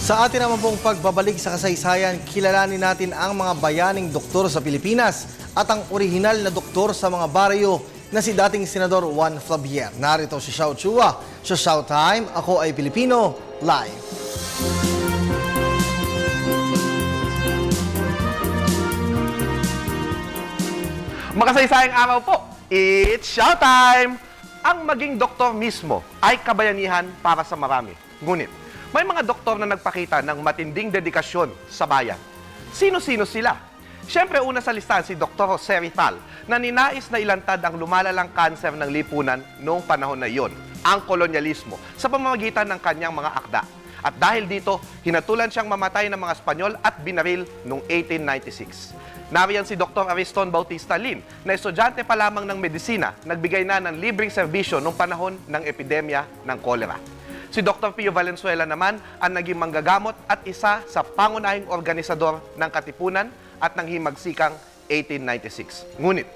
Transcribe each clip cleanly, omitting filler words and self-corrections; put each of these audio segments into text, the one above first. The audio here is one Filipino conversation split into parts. Sa atin naman pong pagbabalik sa kasaysayan, kilalanin natin ang mga bayaning doktor sa Pilipinas at ang orihinal na doktor sa mga baryo na si dating Senador Juan Flavier. Narito si Siyao Chua, sa Xiao Time, Ako Ay Pilipino, live. Makasaysayang araw po, it's Xiao Time! Ang maging doktor mismo ay kabayanihan para sa marami. Ngunit, may mga doktor na nagpakita ng matinding dedikasyon sa bayan. Sino-sino sila? Siyempre, una sa listahan si Dr. Jose Rizal, na ninais na ilantad ang lumalalang kanser ng lipunan noong panahon na iyon, ang kolonyalismo, sa pamamagitan ng kanyang mga akda. At dahil dito, hinatulan siyang mamatay ng mga Espanyol at binaril noong 1896. Nariyan si Dr. Ariston Bautista Lim, na estudyante pa lamang ng medisina, nagbigay na ng libreng serbisyo noong panahon ng epidemya ng kolera. Si Dr. Pio Valenzuela naman ang naging manggagamot at isa sa pangunahing organisador ng Katipunan at ng Himagsikang 1896. Ngunit,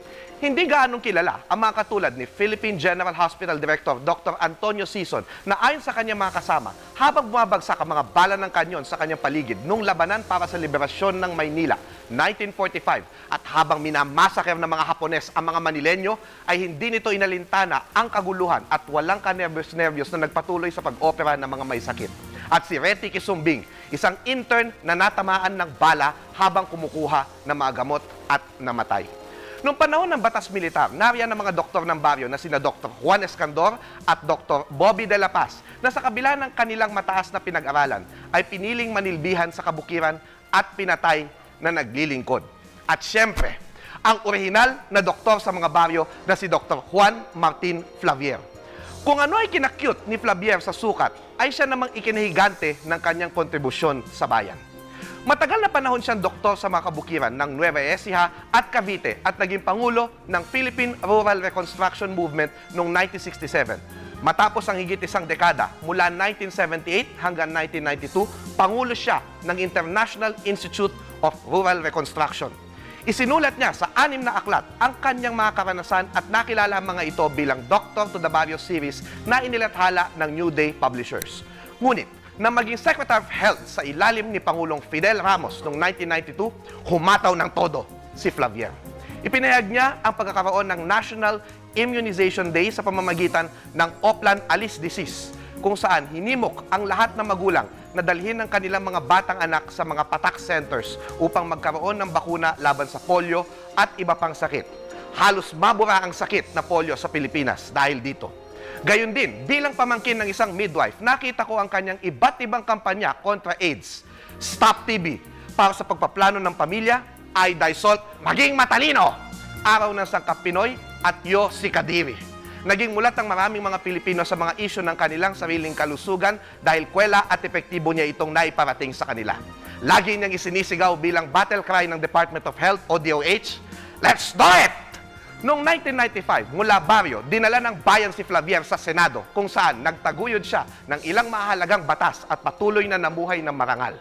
hindi gaanong kilala ang mga katulad ni Philippine General Hospital Director Dr. Antonio Sison, na ayon sa kanyang mga kasama, habang bumabagsak ang mga bala ng kanyon sa kanyang paligid nung labanan para sa liberasyon ng Maynila, 1945, at habang minamasaker ng mga Hapones ang mga Manilenyo, ay hindi nito inalintana ang kaguluhan at walang kanervyos-nervyos na nagpatuloy sa pag-opera ng mga may sakit. At si Reti Kisumbing, isang intern na natamaan ng bala habang kumukuha ng mga gamot at namatay. Noong panahon ng Batas Militar, nariyan ang mga doktor ng baryo na sina Dr. Juan Escandor at Dr. Bobby De La Paz, na sa kabila ng kanilang mataas na pinag-aralan ay piniling manilbihan sa kabukiran at pinatay na naglilingkod. At siyempre, ang orihinal na doktor sa mga baryo na si Dr. Juan Martin Flavier. Kung ano ay kinakyut ni Flavier sa sukat, ay siya namang ikinahigante ng kanyang kontribusyon sa bayan. Matagal na panahon siyang doktor sa mga kabukiran ng Nueva Ecija at Cavite at naging pangulo ng Philippine Rural Reconstruction Movement noong 1967. Matapos ang higit isang dekada, mula 1978 hanggang 1992, pangulo siya ng International Institute of Rural Reconstruction. Isinulat niya sa 6 na aklat ang kanyang mga karanasan at nakilala ang mga ito bilang Doctor to the Barrio series na inilathala ng New Day publishers. Ngunit, na maging Secretary of Health sa ilalim ni Pangulong Fidel Ramos noong 1992, humataw ng todo si Flavier. Ipinahayag niya ang pagkakaroon ng National Immunization Day sa pamamagitan ng Oplan Alis Disease, kung saan hinimok ang lahat ng magulang na dalhin ng kanilang mga batang anak sa mga patak centers upang magkaroon ng bakuna laban sa polio at iba pang sakit. Halos mabura ang sakit na polio sa Pilipinas dahil dito. Gayon din, bilang pamangkin ng isang midwife, nakita ko ang kanyang iba't ibang kampanya kontra AIDS. Stop TB, para sa pagpaplano ng pamilya, I Die Salt, Maging Matalino, Araw ng Sangkap Pinoy, at Yo Si Kadiri. Naging mulat ang maraming mga Pilipino sa mga isyu ng kanilang sariling kalusugan dahil kwela at epektibo niya itong naiparating sa kanila. Lagi niyang isinisigaw bilang battle cry ng Department of Health o DOH, Let's do it! Noong 1995, mula baryo, dinala ng bayan si Flavier sa Senado, kung saan nagtaguyod siya ng ilang mahalagang batas at patuloy na namuhay ng marangal.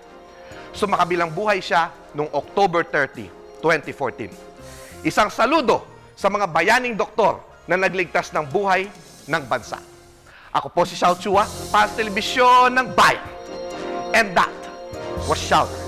Sumakabilang buhay siya noong October 30, 2014. Isang saludo sa mga bayaning doktor na nagligtas ng buhay ng bansa. Ako po si Siyao Chua para sa Telebisyon ng Bayan. And that was Siyao.